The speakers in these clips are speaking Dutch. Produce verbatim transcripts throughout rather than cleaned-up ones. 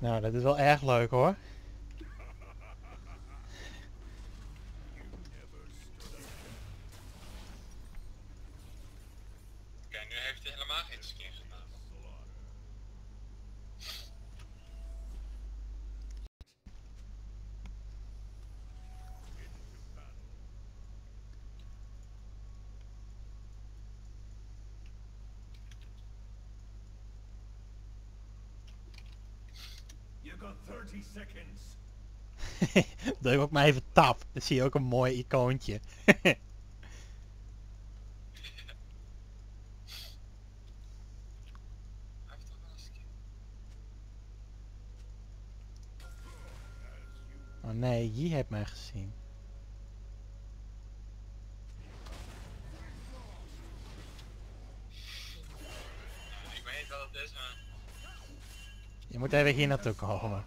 Nou, dat is wel erg leuk hoor. Kijk, nu heeft hij helemaal geen skin gedaan. thirty seconds. Druk ook maar even tap. Dan zie je ook een mooi icoontje. Oh nee, Yi heeft mij gezien. Ik weet wel dat het is, maar... Je moet even hier naartoe komen.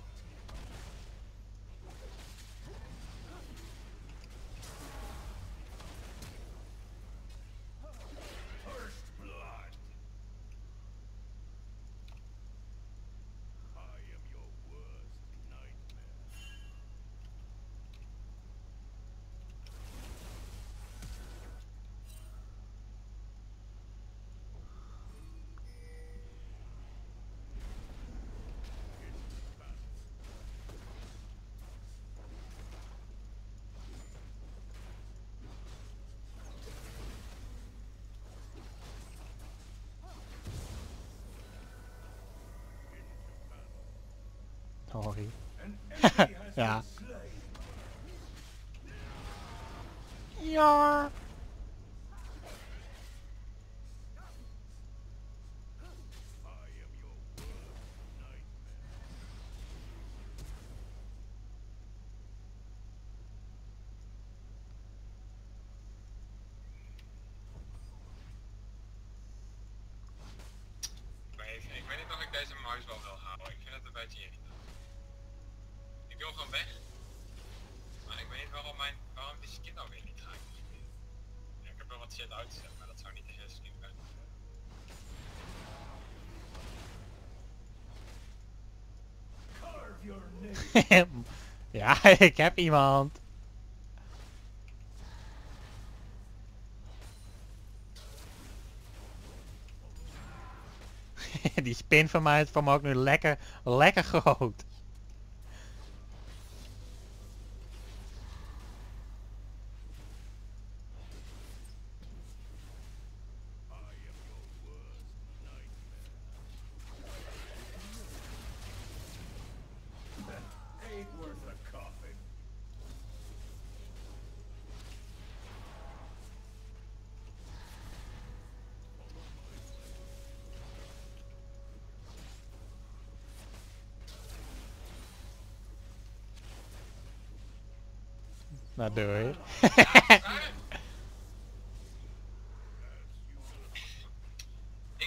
Sorry. Ja. Ja. Ik weet niet of ik deze muis wel wil halen. Ik vind het een beetje irritant. Ik wil gewoon weg, maar ik weet niet waarom mijn, waarom die skin nou weer niet gaat. Ja, ik heb wel wat shit uitgezet, maar dat zou niet de hele skin zijn. Carve your neck. Ja, ik heb iemand. Die spin van mij is voor me ook nu lekker, lekker groot. Nou, doei. ik,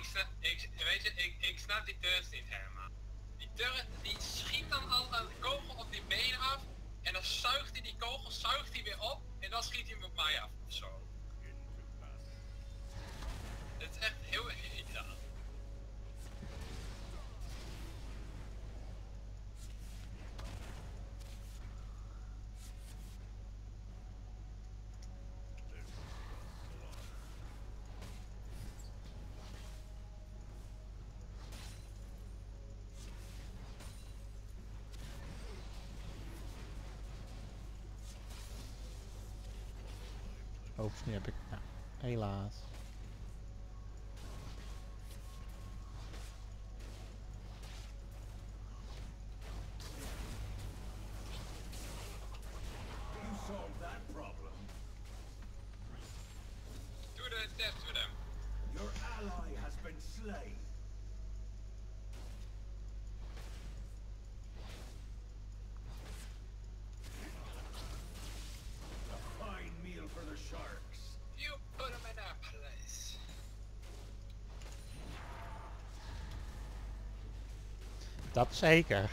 snap, ik, weet je, ik, ik snap die turret niet helemaal. Die turret die schiet dan altijd een kogel op die benen af. En dan zuigt hij die kogel, zuigt hij weer op. En dan schiet hij hem op mij af of zo. Dit is echt heel irritant. Oh, nu heb ik... Nou, helaas. Do the death to them. Your ally has been slain. Dat zeker.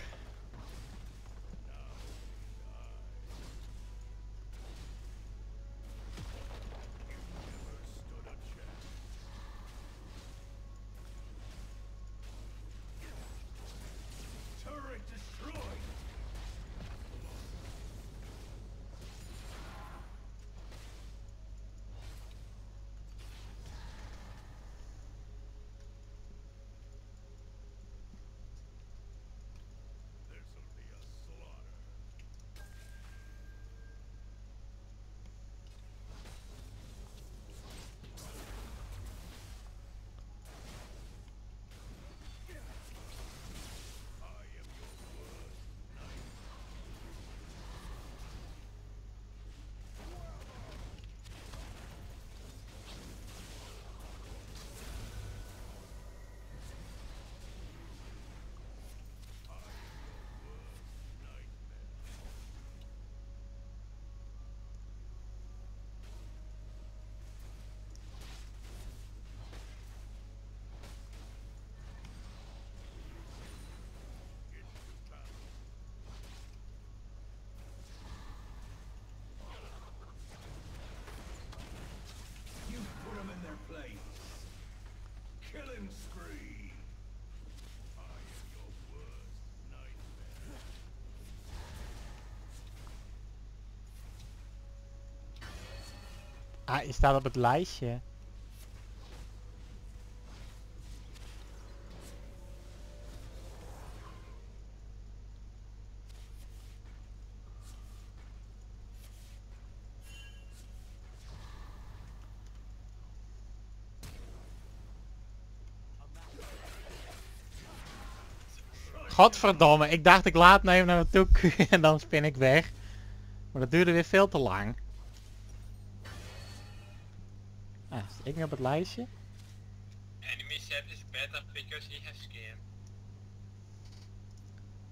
Ah, je staat op het lijstje. Godverdomme, ik dacht ik laat nou even naar me toe en dan spin ik weg. Maar dat duurde weer veel te lang. Ah, zit ik nu op het lijstje? Enemy set is better because he has skin.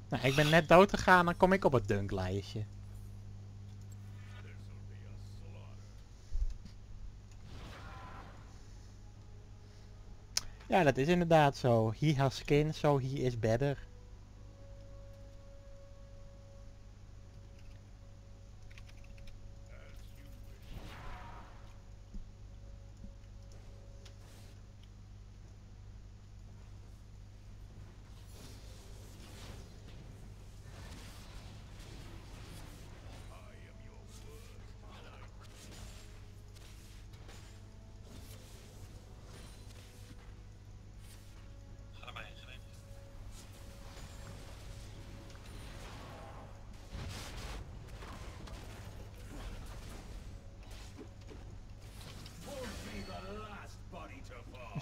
Nou, ik ben net dood gegaan, dan kom ik op het dunklijstje. Ja, dat is inderdaad zo. He has skin, so he is better.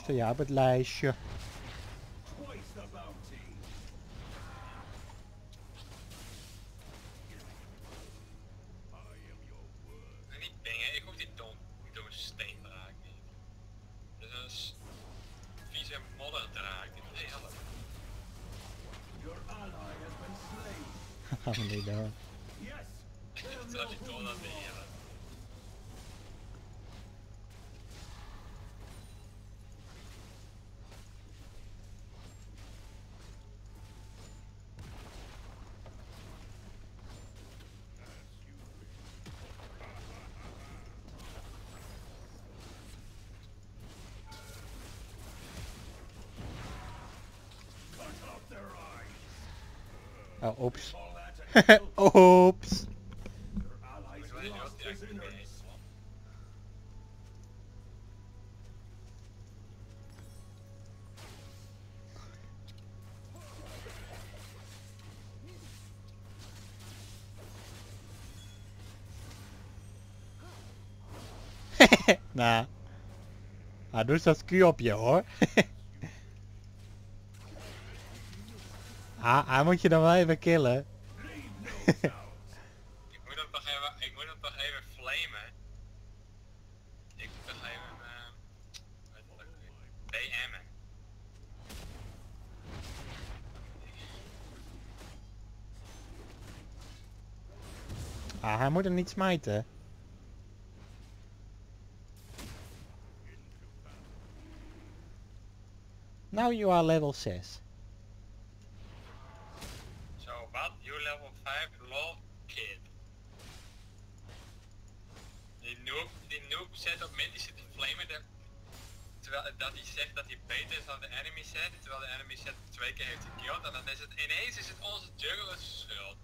Ja, op het lijstje. Niet bingen, ik hoef die dom, domme steen te raken niet. Dus dat is vieze modder te raken, die moet helpen. Your ally has been slain. Haha, nee daar. Dat is toch dat meer. Oh, oeps. Oeps. Nou. Nou, doe dat Q op je hoor. Ah, hij moet je dan wel even killen. Ik moet hem toch even, ik moet hem toch even flamen. Ik moet toch even, uh, B M'en. Ah, hij moet hem niet smijten. Now you are level zes. Dat hij zegt dat hij beter is dan de enemy set, terwijl de enemy set twee keer heeft gekilled en dan is het ineens is het onze jungler's schuld.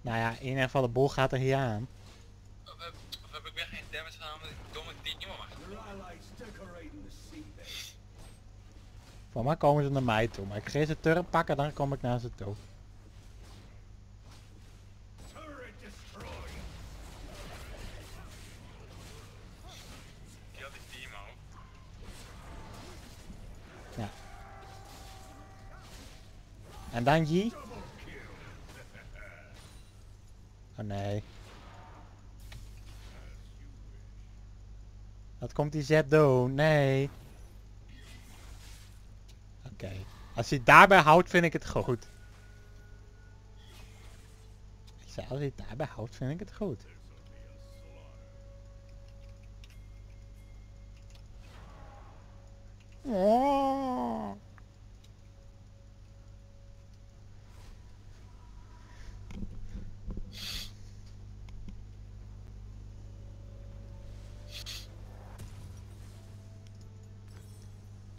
Nou ja, in ieder geval de bol gaat er hier aan. Of, of, of heb ik weer geen damage gedaan omdat ik domme Teemo mag. Voor mij komen ze naar mij toe, maar ik ga ze turret pakken, dan kom ik naar ze toe. Kill die Teemo. Ja. En dan Yi. Oh nee. Wat komt die zet doen? Nee. Oké. Okay. Als hij daarbij houdt vind ik het goed. Ik zei als hij daarbij houdt vind ik het goed. Oh.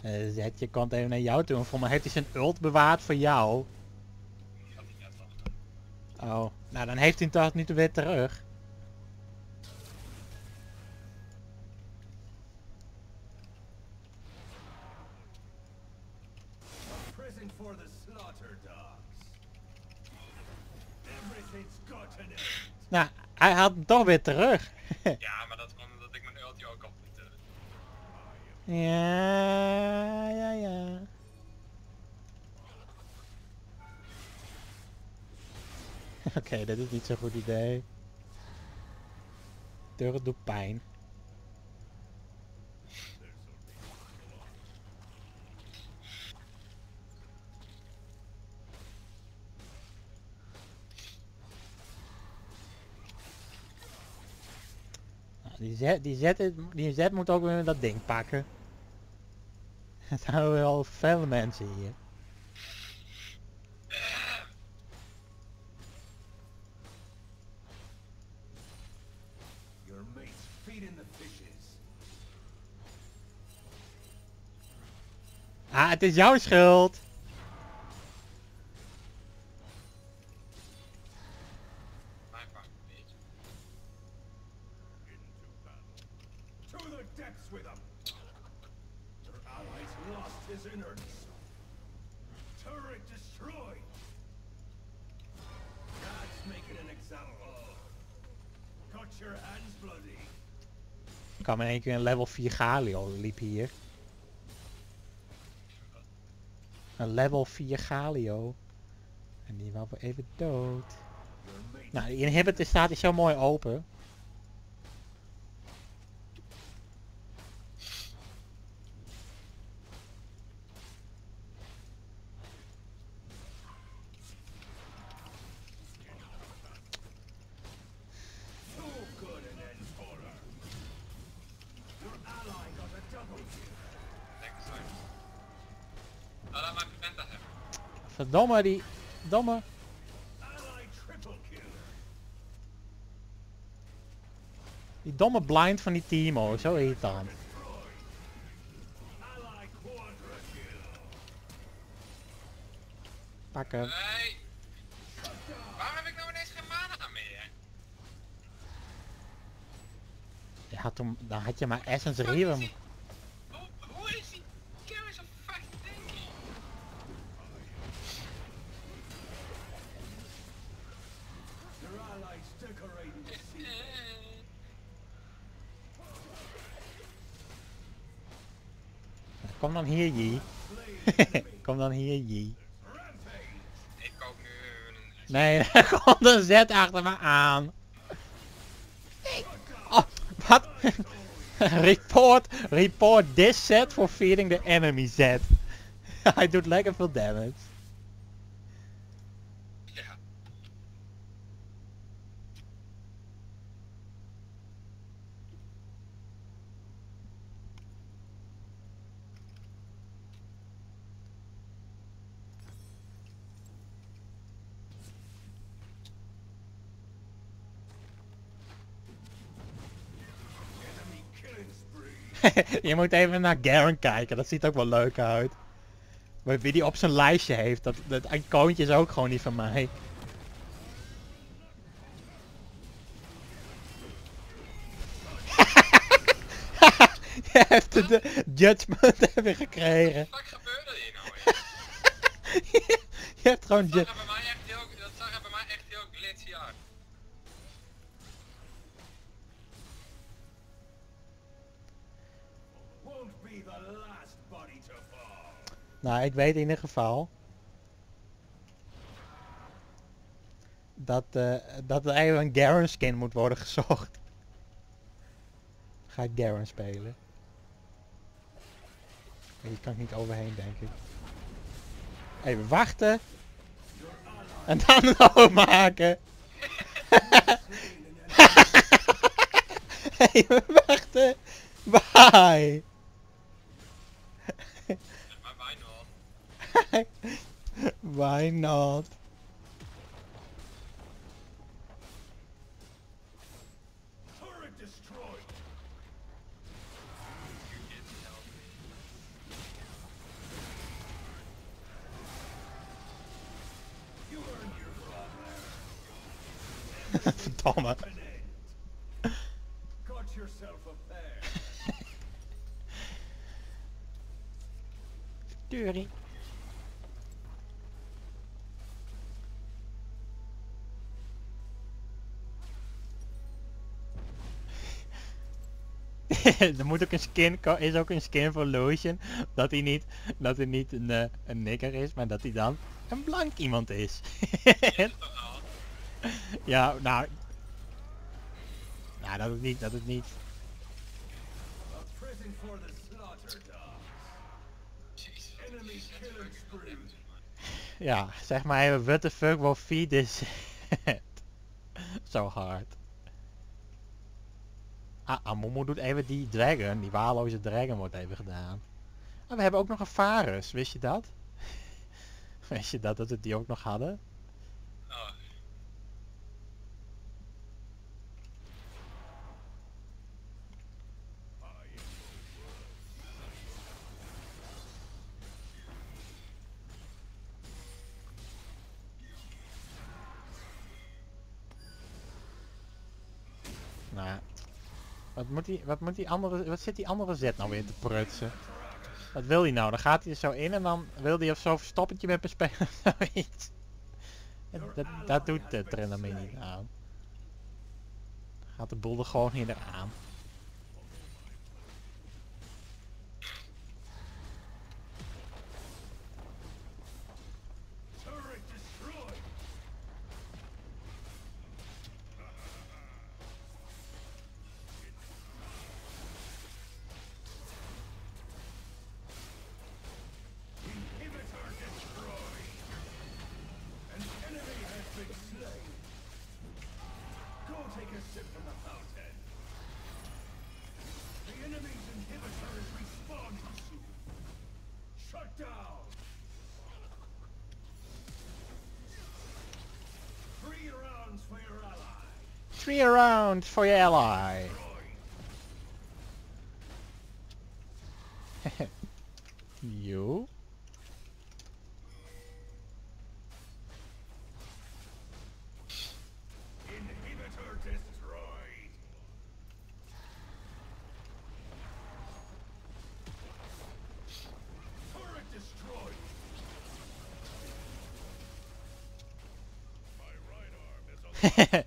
Uh, zet je kant even naar jou toe. Voor mij heeft hij zijn ult bewaard voor jou. Oh, nou dan heeft hij het niet weer terug. Nou, hij haalt hem toch weer terug. Ja, maar dat kwam omdat ik mijn ultje ook al niet. Ja, ja, ja. Oké, okay, dat is niet zo'n goed idee. Deur doet pijn. Die zet, die zet, die zet moet ook weer dat ding pakken. Het houden we al veel mensen hier. Your mates feed in the fishes. Ah, het is jouw schuld. Ik kwam in één keer een level vier Galio liep hier. Een level vier Galio. En die wou even dood. Nou, die inhibitor staat hier zo mooi open. Verdomme die... Domme. Die domme blind van die Teemo, zo irritant. Pakken. Nee. Waarom heb ik nou ineens geen mana meer? Je had toen... Dan had je maar Essence Reaver. Kom dan hier, Yi. Kom dan hier, Yi. Ik koop nu... Nee, kom dan zet achter me aan. Oh, wat? report, report this set for feeding the enemy set. Hij doet lekker veel damage. Je moet even naar Garen kijken, dat ziet ook wel leuk uit. Maar wie die op zijn lijstje heeft, dat, dat icoontje is ook gewoon niet van mij. Je hebt de, de judgment hebben gekregen. Wat gebeurde hier nou eens? je, je hebt gewoon judgment. Dat zag er bij mij echt heel glitzy uit. Nou, ik weet in ieder geval dat, uh, dat er even een Garen skin moet worden gezocht. Ga ik Garen spelen. Hier kan ik niet overheen, denk ik. Even wachten. En dan overmaken. Even wachten. Bye. Why not? Why not? Turret destroyed. You didn't help me. You earned your brother. Verdomme. Got yourself up there. Dirty. Er moet ook een skin, is ook een skin voor Lucian, dat hij niet, dat hij niet een, uh, een nigger is, maar dat hij dan een blank iemand is. Ja, nou, nou dat is niet, dat is niet. Ja, zeg maar even, what the fuck will feed this shit? Zo hard. Ah, Amumu doet even die dragon, die waarloze dragon wordt even gedaan. Ah, we hebben ook nog een Varus, wist je dat? Wist je dat, dat we die ook nog hadden? Oh. Nou, wat moet die, wat moet die andere, wat zit die andere zet nou weer te prutsen? Wat wil hij nou? Dan gaat hij er zo in en dan wil hij of zo'n verstoppertje met me spelen of zoiets. Dat, dat, dat doet de Tryndamere niet aan. Gaat de boel er gewoon niet aan. Three around for your ally. You. Inhibitor destroyed. Turret destroyed. My right arm is alive.